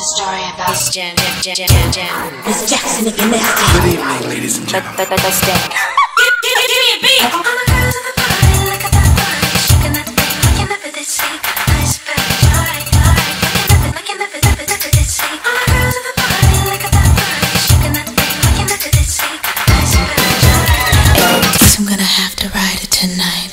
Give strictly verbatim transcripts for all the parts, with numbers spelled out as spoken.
a story about Miss Jackson, if you missed it. Good evening, ladies and gentlemen. Give me a beat. I'm gonna go to the party like a bad boy. Shaking that thing, looking up at this seat. Nice bag, alright, alright. Looking up, looking up, looking up at this seat. I'm gonna go to the party like a bad boy. Shaking that thing, looking up at this seat. Nice bag, alright. I'm gonna have to ride it tonight.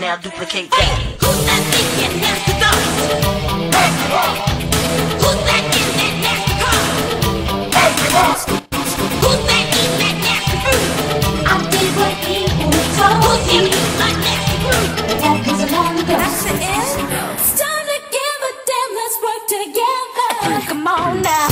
Now duplicate that. Who's that in that nasty car? Who's that in that nasty car? Who's that in that nasty food? I'm different people. Who's in that nasty food? That's the end. It's time to give a damn. Let's work together. Come on now.